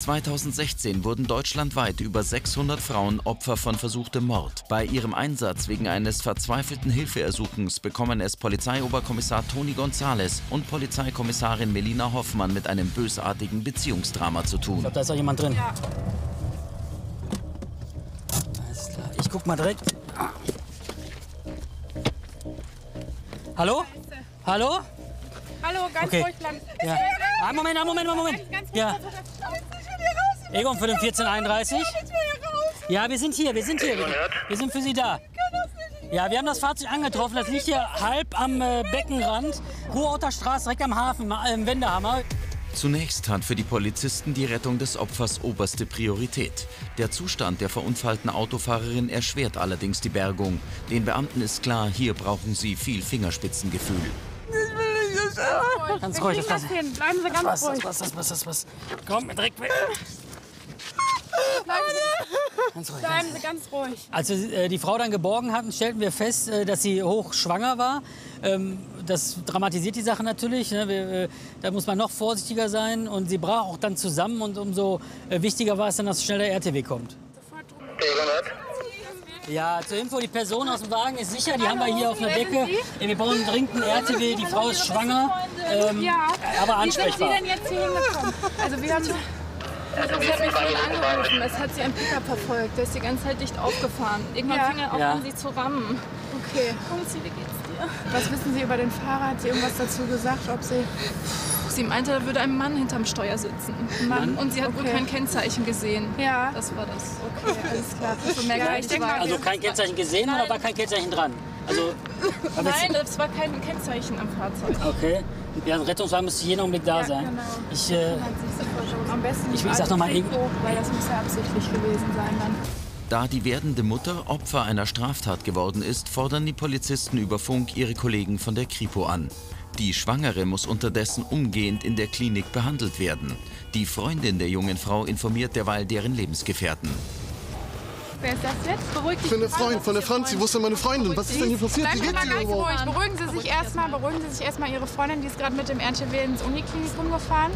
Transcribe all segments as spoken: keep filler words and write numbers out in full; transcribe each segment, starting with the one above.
zweitausendsechzehn wurden deutschlandweit über sechshundert Frauen Opfer von versuchtem Mord. Bei ihrem Einsatz wegen eines verzweifelten Hilfeersuchens bekommen es Polizeioberkommissar Toni González und Polizeikommissarin Melina Hoffmann mit einem bösartigen Beziehungsdrama zu tun. Ich glaube, da ist auch jemand drin. Ja. Alles klar. Ich guck mal direkt. Hallo? Hallo? Hallo, ganz okay. Ruhig bleiben. Ja. Ein Moment, ein Moment, ein Moment. Ganz, ganz ja. Egon für den vierzehn einunddreißig. Ja, wir sind hier, wir sind hier. Wir sind für Sie da. Ja, wir haben das Fahrzeug angetroffen. Das liegt hier halb am äh, Beckenrand. Ruhrauter Straße, direkt am Hafen, äh, im Wendehammer. Zunächst hat für die Polizisten die Rettung des Opfers oberste Priorität. Der Zustand der verunfallten Autofahrerin erschwert allerdings die Bergung. Den Beamten ist klar, hier brauchen sie viel Fingerspitzengefühl. Ganz ruhig, das passt. Bleiben Sie ganz was, ruhig. Was, was, was, was, was. Komm, direkt weg. Bleiben Sie ganz ruhig. Bleiben Sie ganz ruhig. Als wir die Frau dann geborgen hatten, stellten wir fest, dass sie hochschwanger war. Das dramatisiert die Sache natürlich. Da muss man noch vorsichtiger sein. Und sie brach auch dann zusammen. Und umso wichtiger war es dann, dass schnell der R T W kommt. Ja, zur Info, die Person aus dem Wagen ist sicher, die Hallo, haben wir hier auf einer Decke. Wir brauchen dringend einen R T W, die Frau ist schwanger, ähm, ja. aber ansprechbar. Wie sind Sie denn jetzt hier hingekommen? Also wir haben, also sie hat mich vorhin angerufen, es hat sie ein Pickup verfolgt, der ist die ganze Zeit dicht aufgefahren. Irgendwann ja. fing er auch ja. an, sie zu rammen. Okay. Wie geht's dir? Was wissen Sie über den Fahrer? Hat sie irgendwas dazu gesagt, ob sie... Sie meinte, da würde ein Mann hinterm Steuer sitzen. Mann? Und sie hat okay. wohl kein Kennzeichen gesehen. Ja. Das war das. Okay, alles klar. Das mehr ja, ich denke, also kein Kennzeichen gesehen Nein. oder war kein Kennzeichen dran? Also, Nein, das war kein Kennzeichen am Fahrzeug. Okay. Ja, ein Rettungswagen müsste jeden Augenblick da ja, sein. Genau. Ich, äh, am besten ich, ich sag nochmal irgendwo, weil das muss ja absichtlich gewesen sein dann. Da die werdende Mutter Opfer einer Straftat geworden ist, fordern die Polizisten über Funk ihre Kollegen von der Kripo an. Die Schwangere muss unterdessen umgehend in der Klinik behandelt werden. Die Freundin der jungen Frau informiert derweil deren Lebensgefährten. Wer ist das jetzt? Beruhigt dich. Ich bin der Freund von der Franzi. Wo ist denn meine Freundin? Was ist denn hier passiert? Wie geht's dir überhaupt? Beruhigen Sie sich erstmal. Beruhigen Sie sich erstmal. Ihre Freundin, die ist gerade mit dem R T W ins Uniklinikum rumgefahren.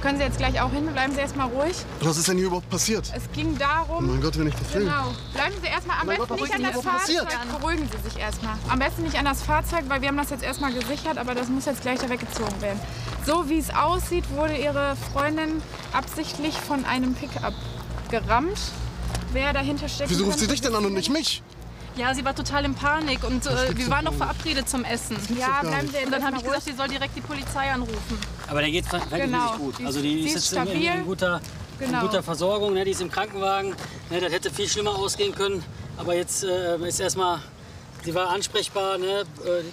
Können Sie jetzt gleich auch hin? Bleiben Sie erstmal ruhig. Was ist denn hier überhaupt passiert? Es ging darum. Oh mein Gott, wenn ich das will. Genau. Bleiben Sie erstmal am besten nicht an das Fahrzeug. Beruhigen Sie sich erstmal. Am besten nicht an das Fahrzeug, weil wir haben das jetzt erstmal gesichert, aber das muss jetzt gleich da weggezogen werden. So wie es aussieht, wurde Ihre Freundin absichtlich von einem Pickup gerammt. Wer dahinter steckt. Wieso ruft sie dich denn an und nicht mich? Ja, sie war total in Panik und äh, wir waren noch verabredet zum Essen. Ja, bleiben wir. Und dann habe ich gesagt, sie soll direkt die Polizei anrufen. Aber der geht es wirklich gut. Also die ist jetzt in, in, guter, genau. in guter Versorgung, ne? Die ist im Krankenwagen. Ne? Das hätte viel schlimmer ausgehen können. Aber jetzt äh, ist erstmal, sie war ansprechbar. Ne? Äh,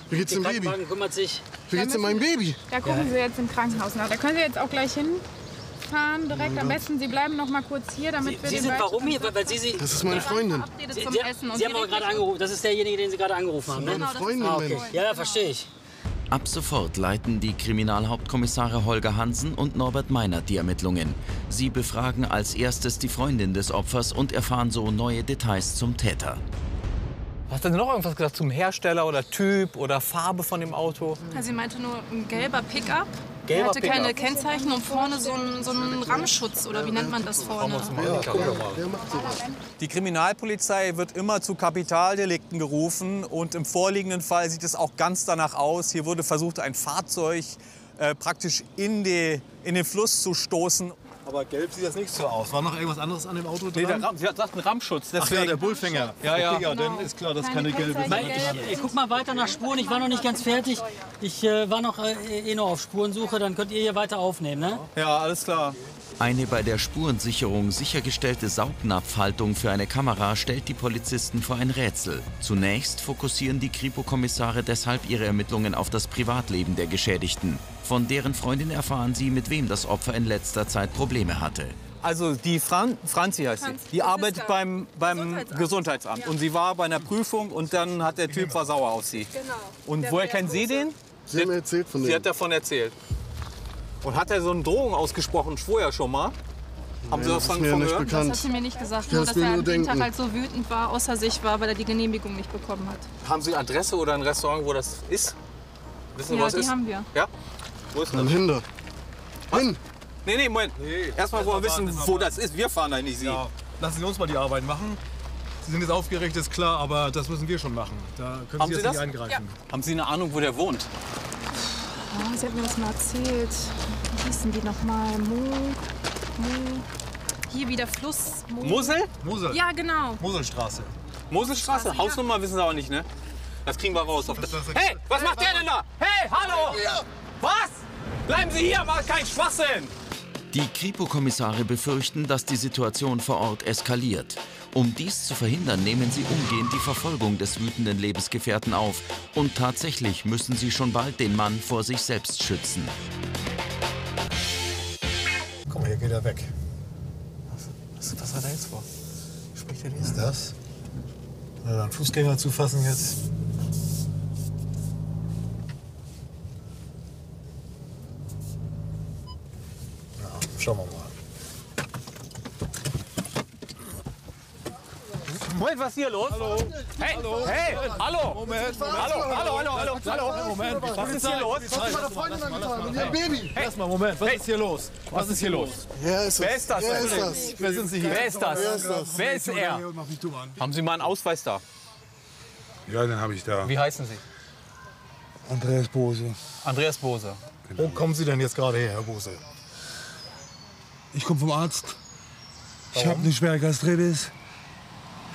Wie geht's dem Baby? Kümmert sich. Wie geht's denn meinem Baby? Da gucken ja. sie jetzt im Krankenhaus nach. Da können Sie jetzt auch gleich hin. Direkt am besten, Sie bleiben noch mal kurz hier, damit Sie, wir Sie den sind warum hier? Weil, weil Sie, Sie das ist meine Freundin. Sie, Sie, Sie haben aber gerade angerufen. Das ist derjenige, den Sie gerade angerufen haben. Ne? Meine Freundin. Ah, okay. Ja, ja, verstehe ich. Ab sofort leiten die Kriminalhauptkommissare Holger Hansen und Norbert Meinert die Ermittlungen. Sie befragen als erstes die Freundin des Opfers und erfahren so neue Details zum Täter. Hast du noch irgendwas gesagt zum Hersteller oder Typ oder Farbe von dem Auto? Also sie meinte nur ein gelber Pickup. Er hatte keine Kennzeichen und vorne so einen, so einen Rammschutz, oder wie nennt man das vorne? Die Kriminalpolizei wird immer zu Kapitaldelikten gerufen und im vorliegenden Fall sieht es auch ganz danach aus. Hier wurde versucht, ein Fahrzeug äh, praktisch in, die, in den Fluss zu stoßen. Aber gelb sieht das nicht so aus. War noch irgendwas anderes an dem Auto dran? Nee, der Ram, sie hat gesagt, ein Rammschutz. Deswegen. Ach ja, der Bullfänger. Ja, ja, okay, ja genau. Dann ist klar, das ist keine gelbe. Ich guck mal weiter nach Spuren. Ich war noch nicht ganz fertig. Ich äh, war noch äh, eh noch auf Spurensuche. Dann könnt ihr hier weiter aufnehmen, ne? Ja, alles klar. Eine bei der Spurensicherung sichergestellte Saugnapfhaltung für eine Kamera stellt die Polizisten vor ein Rätsel. Zunächst fokussieren die Kripo-Kommissare deshalb ihre Ermittlungen auf das Privatleben der Geschädigten. Von deren Freundin erfahren sie, mit wem das Opfer in letzter Zeit Probleme hatte. Also die Fran Franzi heißt sie, die arbeitet beim, beim Gesundheitsamt, Gesundheitsamt. Ja. Und sie war bei einer Prüfung und dann hat der Typ war sauer auf sie. Genau. Und woher kennen Sie den? Sie hat mir erzählt von dem. Sie hat davon erzählt. Und hat er so eine Drohung ausgesprochen, vorher schon mal? Nee, haben Sie das von gehört? Nicht bekannt. Das hat sie mir nicht gesagt, nur dass er am Dienstag halt so wütend war, außer sich war, weil er die Genehmigung nicht bekommen hat. Haben Sie Adresse oder ein Restaurant, wo das ist? Wissen Sie, ja, was die ist? Haben wir. Ja? Wo ist das? Hin da. Hin! Nee, nee, Moment. Nee, Erstmal wollen wir wissen, warten, wo das ist. Wir fahren da nicht Sie. Ja, lassen Sie uns mal die Arbeit machen. Sie sind jetzt aufgeregt, ist klar, aber das müssen wir schon machen. Da können Haben Sie jetzt Sie nicht eingreifen. Ja. Haben Sie eine Ahnung, wo der wohnt? Oh, Sie hat mir das mal erzählt. Wie hießen die nochmal? Mo, Mo. Hier wieder Fluss. Mo. Mosel? Mosel. Ja, genau. Moselstraße. Moselstraße? Straße, Hausnummer ja. wissen Sie aber nicht, ne? Das kriegen wir raus. Auf das das hey, was hey, macht der denn da? Hey, hallo! Was? Bleiben Sie hier, mal kein Schwachsinn! Die Kripo-Kommissare befürchten, dass die Situation vor Ort eskaliert. Um dies zu verhindern, nehmen sie umgehend die Verfolgung des wütenden Lebensgefährten auf. Und tatsächlich müssen sie schon bald den Mann vor sich selbst schützen. Guck mal, hier geht er weg. Was, was, was hat er jetzt vor? Spricht er nicht? Ist das? Na, dann Fußgänger zu fassen jetzt. Schauen wir mal. Moment, was ist hier los? Hallo. Hey, hallo. Hey, hallo. Moment. Hallo, hallo, hallo, hallo, hallo. Moment, was ist hier los? Ich bin meiner Freundin angefahren mit ihrem Baby. Erstmal, Moment, was ist hier los? Was ist hier los? Wer ist das? Wer ist das? Wer sind Sie hier? Wer ist das? Wer ist er? Haben Sie mal einen Ausweis da? Ja, den habe ich da. Wie heißen Sie? Andreas Bose. Andreas Bose. Wo kommen Sie denn jetzt gerade her, Herr Bose? Ich komme vom Arzt. Ich habe eine schwere Gastritis.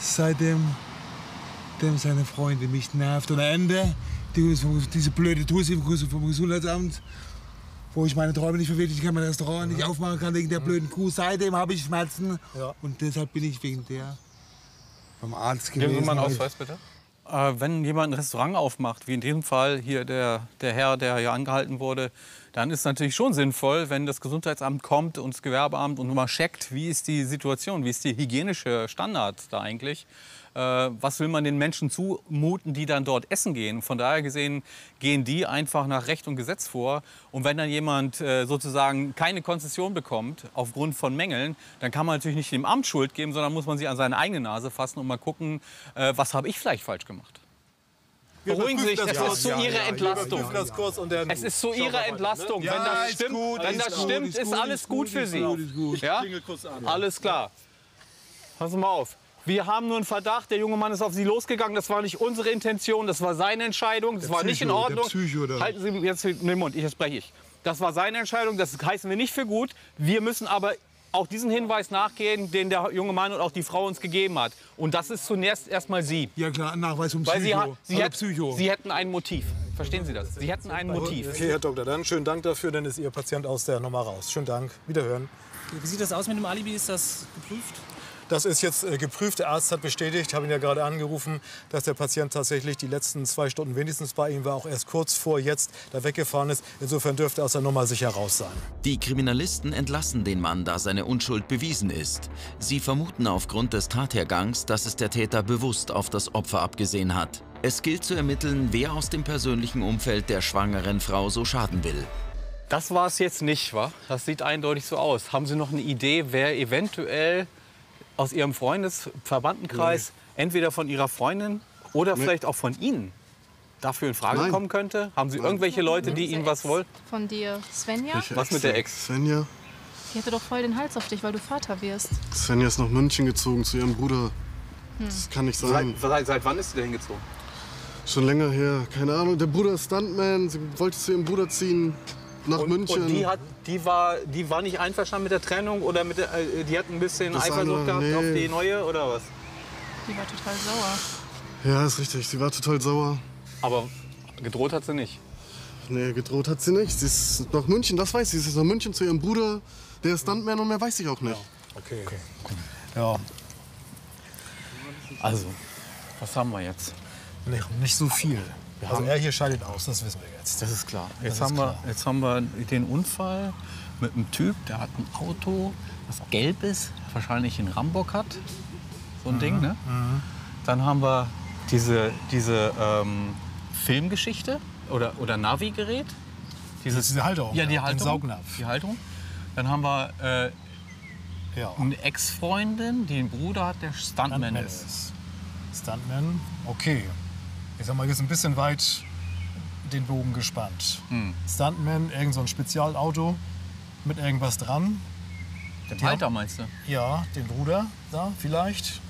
Seitdem dem seine Freundin mich nervt. Und am Ende diese blöde Tussi vom Gesundheitsamt, wo ich meine Träume nicht verwirklichen kann, mein Restaurant ja. nicht aufmachen kann wegen der blöden Kuh. Seitdem habe ich Schmerzen. Ja. Und deshalb bin ich wegen der beim Arzt gewesen. Geben Sie mal einen Ausweis, bitte. Äh, wenn jemand ein Restaurant aufmacht, wie in diesem Fall hier der, der Herr, der hier angehalten wurde, dann ist es natürlich schon sinnvoll, wenn das Gesundheitsamt kommt und das Gewerbeamt und mal checkt, wie ist die Situation, wie ist die hygienische Standard da eigentlich. Äh, was will man den Menschen zumuten, die dann dort essen gehen? Von daher gesehen gehen die einfach nach Recht und Gesetz vor. Und wenn dann jemand äh, sozusagen keine Konzession bekommt aufgrund von Mängeln, dann kann man natürlich nicht dem Amt Schuld geben, sondern muss man sich an seine eigene Nase fassen und mal gucken, äh, was habe ich vielleicht falsch gemacht. Beruhigen Sie sich, das, das ist zu ja, Ihrer ja, Entlastung. Es ist zu Ihrer Entlastung. Wenn das stimmt, wenn das stimmt, ist alles gut für Sie. Ja? Alles klar. Passen Sie mal auf. Wir haben nur einen Verdacht, der junge Mann ist auf Sie losgegangen. Das war nicht unsere Intention, das war seine Entscheidung. Das der war Psycho, nicht in Ordnung. Psycho, halten Sie jetzt den Mund, jetzt spreche ich. Das war seine Entscheidung, das heißen wir nicht für gut. Wir müssen aber auch diesen Hinweis nachgehen, den der junge Mann und auch die Frau uns gegeben hat. Und das ist zunächst erstmal Sie. Ja klar, Nachweis um Psycho. Weil Sie, ha Sie, also hätten, Psycho. Sie hätten ein Motiv. Verstehen Sie das? Sie hätten ein Motiv. Okay, Herr Doktor, dann schönen Dank dafür. Dann ist Ihr Patient aus der Nummer raus. Schönen Dank. Wiederhören. Wie sieht das aus mit dem Alibi? Ist das geprüft? Das ist jetzt geprüft. Der Arzt hat bestätigt, habe ihn ja gerade angerufen, dass der Patient tatsächlich die letzten zwei Stunden wenigstens bei ihm war, auch erst kurz vor jetzt da weggefahren ist. Insofern dürfte er aus der Nummer sicher raus sein. Die Kriminalisten entlassen den Mann, da seine Unschuld bewiesen ist. Sie vermuten aufgrund des Tathergangs, dass es der Täter bewusst auf das Opfer abgesehen hat. Es gilt zu ermitteln, wer aus dem persönlichen Umfeld der schwangeren Frau so schaden will. Das war es jetzt nicht, wa? Das sieht eindeutig so aus. Haben Sie noch eine Idee, wer eventuell aus Ihrem Freundesverwandtenkreis, nee. entweder von Ihrer Freundin oder nee. vielleicht auch von Ihnen, dafür in Frage Nein. kommen könnte? Haben Sie Nein. irgendwelche Leute, die Ihnen was wollen? Von dir, Svenja? Was mit der Ex? Svenja? Die hatte doch voll den Hals auf dich, weil du Vater wirst. Svenja ist nach München gezogen zu ihrem Bruder. Hm. Das kann nicht sein. Seit, seit, seit wann ist sie da hingezogen? Schon länger her, keine Ahnung. Der Bruder ist Stuntman, sie wollte zu ihrem Bruder ziehen. Nach und, München. Und die, hat, die, war, die war nicht einverstanden mit der Trennung oder mit der, die hat ein bisschen das Eifersucht gehabt nee. auf die neue oder was? Die war total sauer. Ja, ist richtig, sie war total sauer. Aber gedroht hat sie nicht? Nee, gedroht hat sie nicht. Sie ist nach München, das weiß sie. Sie ist nach München zu ihrem Bruder, der ist Stuntman und mehr weiß ich auch nicht. Ja. Okay, okay. Ja. Also, was haben wir jetzt? Nee, nicht so viel. Also er hier scheidet aus, das wissen wir jetzt. Das ist klar. Jetzt, das ist haben, klar. Wir, jetzt haben wir den Unfall mit einem Typ, der hat ein Auto, das gelb ist, wahrscheinlich einen Rambock hat, so ein mhm. Ding. Ne? Mhm. Dann haben wir diese, diese ähm, Filmgeschichte oder, oder Navi-Gerät. Dieses, diese Halterung, ja, die Halterung, den Saugnapf. Die Halterung. Dann haben wir äh, ja. eine Ex-Freundin, die einen Bruder hat, der Stuntman, Stuntman ist. ist. Stuntman, okay. Jetzt haben wir jetzt ein bisschen weit den Bogen gespannt. Hm. Stuntman, irgend so ein Spezialauto, mit irgendwas dran. Den Halter meinst du? Ja, den Ruder da vielleicht.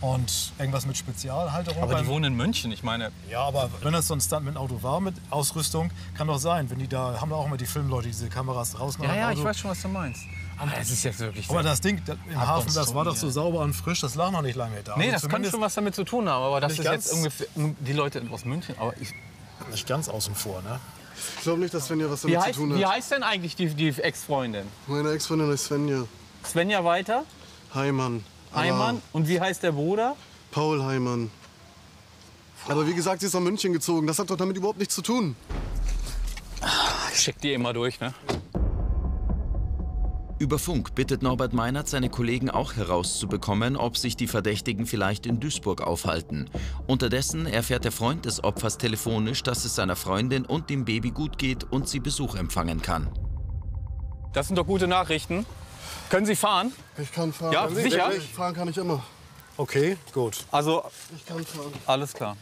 Und irgendwas mit Spezialhalterung. Aber die wohnen in München, ich meine... Ja, aber wenn das so ein Stuntman-Auto war mit Ausrüstung, kann doch sein, wenn die da... Haben da auch immer die Filmleute, die diese Kameras rausnehmen. Ja, ja, Auto. Ich weiß schon, was du meinst. Aber das ist jetzt wirklich... Aber das Ding das, im Hafen, das war doch so sauber und frisch, das lag noch nicht lange da. Nee, das kann schon was damit zu tun haben, aber das ist jetzt ungefähr... Die Leute aus München, aber ich... Nicht ganz außen vor, ne? Ich glaube nicht, dass Svenja was damit heißt, zu tun hat. Wie heißt denn eigentlich die, die Ex-Freundin? Meine Ex-Freundin heißt Svenja. Svenja Walter? Heimann. Heimann. Und wie heißt der Bruder? Paul Heimann. Aber wie gesagt, sie ist nach München gezogen. Das hat doch damit überhaupt nichts zu tun. Ich schick die immer durch, ne? Über Funk bittet Norbert Meinert seine Kollegen auch herauszubekommen, ob sich die Verdächtigen vielleicht in Duisburg aufhalten. Unterdessen erfährt der Freund des Opfers telefonisch, dass es seiner Freundin und dem Baby gut geht und sie Besuch empfangen kann. Das sind doch gute Nachrichten. Können Sie fahren? Ich kann fahren. Ja, sicher? Ich fahren kann ich immer. Okay, gut. Also, ich kann fahren. Alles klar.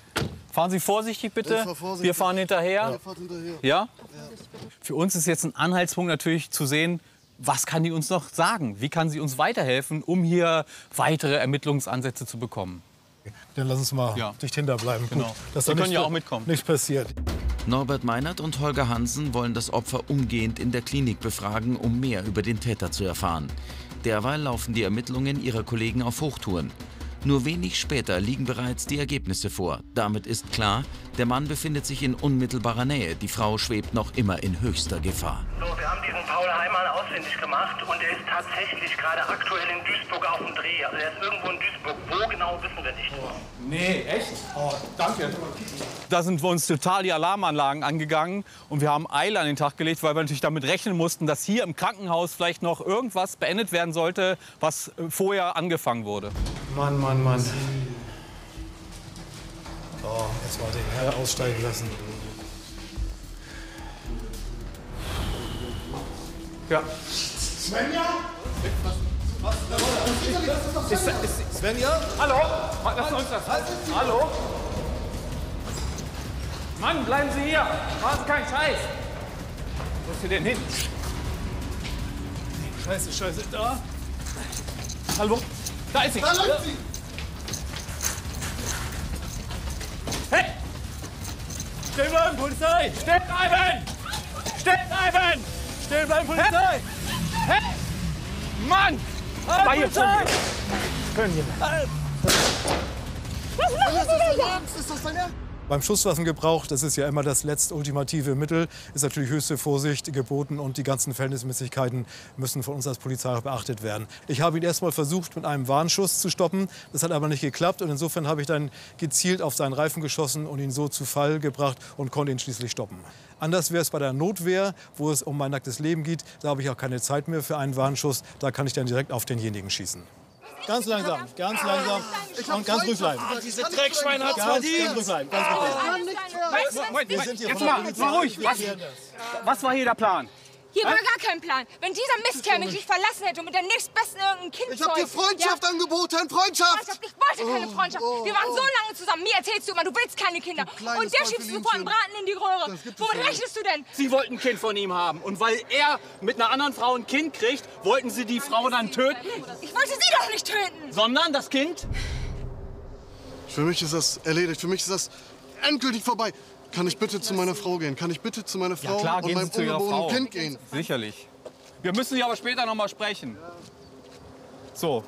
Fahren Sie vorsichtig, bitte. Ich fahr vorsichtig. Wir fahren hinterher. Ja. Fahrt hinterher. Ja? Ja. Für uns ist jetzt ein Anhaltspunkt natürlich zu sehen, was kann die uns noch sagen? Wie kann sie uns weiterhelfen, um hier weitere Ermittlungsansätze zu bekommen? Dann lass uns mal ja. dicht hinterbleiben. Genau. Gut, dass da können ja auch mitkommen. Nichts passiert. Norbert Meinert und Holger Hansen wollen das Opfer umgehend in der Klinik befragen, um mehr über den Täter zu erfahren. Derweil laufen die Ermittlungen ihrer Kollegen auf Hochtouren. Nur wenig später liegen bereits die Ergebnisse vor. Damit ist klar, der Mann befindet sich in unmittelbarer Nähe. Die Frau schwebt noch immer in höchster Gefahr. So, wir haben diesen Paul Heimann ausfindig gemacht und er ist tatsächlich gerade aktuell in Duisburg auf dem Dreh. Also er ist irgendwo in Duisburg. Wo genau, wissen wir nicht. Nee, echt? Oh, danke. Da sind wir uns total die Alarmanlagen angegangen und wir haben Eile an den Tag gelegt, weil wir natürlich damit rechnen mussten, dass hier im Krankenhaus vielleicht noch irgendwas beendet werden sollte, was vorher angefangen wurde. Mann, Mann, Mann. Oh, jetzt mal den Herrn aussteigen lassen. Ja. Svenja? Was? Was? Ist, ist, Svenja? Hallo? Lass uns das. Hallo? Mann, bleiben Sie hier. Machen keinen Scheiß. Wo ist sie denn hin? Scheiße, Scheiße. Da. Hallo? Da ist sie! Da läuft sie! Hey! Still bleiben, Polizei! Still bleiben! Still bleiben! Still bleiben, Polizei! Hey! Hey! Mann! Hey, Polizei! Jetzt können wir. Was machst du denn jetzt? Ist das deine? Beim Schusswaffengebrauch, das ist ja immer das letzte ultimative Mittel, ist natürlich höchste Vorsicht geboten und die ganzen Verhältnismäßigkeiten müssen von uns als Polizei beachtet werden. Ich habe ihn erst mal versucht, mit einem Warnschuss zu stoppen, das hat aber nicht geklappt und insofern habe ich dann gezielt auf seinen Reifen geschossen und ihn so zu Fall gebracht und konnte ihn schließlich stoppen. Anders wäre es bei der Notwehr, wo es um mein nacktes Leben geht, da habe ich auch keine Zeit mehr für einen Warnschuss, da kann ich dann direkt auf denjenigen schießen. Ganz langsam, ganz langsam und ganz ruhig bleiben. Diese Dreckschweine hat's verdient. Ganz ruhig bleiben. Jetzt mal, jetzt mal ruhig. Was, was war hier der Plan? Hier war gar kein Plan. Wenn dieser Mistkerl mich nicht verlassen hätte und mit der nächstbesten irgendein Kind zeugt. Ich hab dir Freundschaft ja. angeboten, Freundschaft. Freundschaft. Ich wollte keine Freundschaft. Wir waren so lange zusammen. Mir erzählst du immer, du willst keine Kinder. Und der schiebst du vor einen Braten in die Röhre. Womit rechnest du denn? Sie wollten ein Kind von ihm haben. Und weil er mit einer anderen Frau ein Kind kriegt, wollten sie die Frau dann töten? Ich wollte sie doch nicht töten. Sondern das Kind? Für mich ist das erledigt. Für mich ist das endgültig vorbei. Kann ich bitte zu meiner Frau gehen? Kann ich bitte zu meiner Frau ja, klar, und meinem ungeborenen Kind gehen? Sicherlich. Wir müssen Sie aber später noch mal sprechen. So.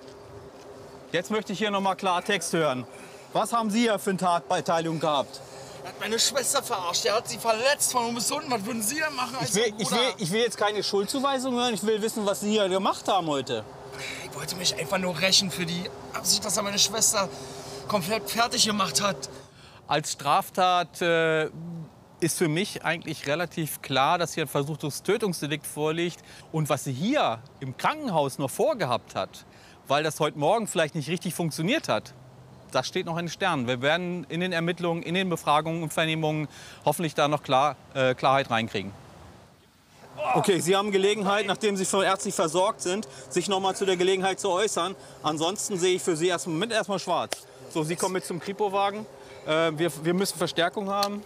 Jetzt möchte ich hier noch mal Klartext hören. Was haben Sie hier für eine Tatbeteiligung gehabt? Er hat meine Schwester verarscht. Er hat sie verletzt von unbesunden. Was würden Sie denn machen als ich will, ich, will, ich will jetzt keine Schuldzuweisung hören. Ich will wissen, was Sie hier gemacht haben heute. Ich wollte mich einfach nur rächen für die Absicht, dass er meine Schwester komplett fertig gemacht hat. Als Straftat äh, ist für mich eigentlich relativ klar, dass hier ein versuchtes Tötungsdelikt vorliegt. Und was sie hier im Krankenhaus noch vorgehabt hat, weil das heute Morgen vielleicht nicht richtig funktioniert hat, das steht noch in den Sternen. Wir werden in den Ermittlungen, in den Befragungen und Vernehmungen hoffentlich da noch klar, äh, Klarheit reinkriegen. Okay, Sie haben Gelegenheit, nachdem Sie ärztlich versorgt sind, sich noch mal zu der Gelegenheit zu äußern. Ansonsten sehe ich für Sie erst im Moment erstmal schwarz. So, Sie kommen mit zum Kripo-Wagen. Äh, wir, wir müssen Verstärkung haben.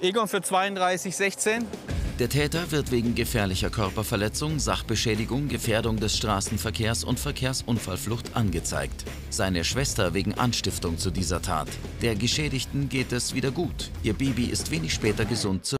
Egon für zweiunddreißig sechzehn. Der Täter wird wegen gefährlicher Körperverletzung, Sachbeschädigung, Gefährdung des Straßenverkehrs und Verkehrsunfallflucht angezeigt. Seine Schwester wegen Anstiftung zu dieser Tat. Der Geschädigten geht es wieder gut. Ihr Baby ist wenig später gesund zurück.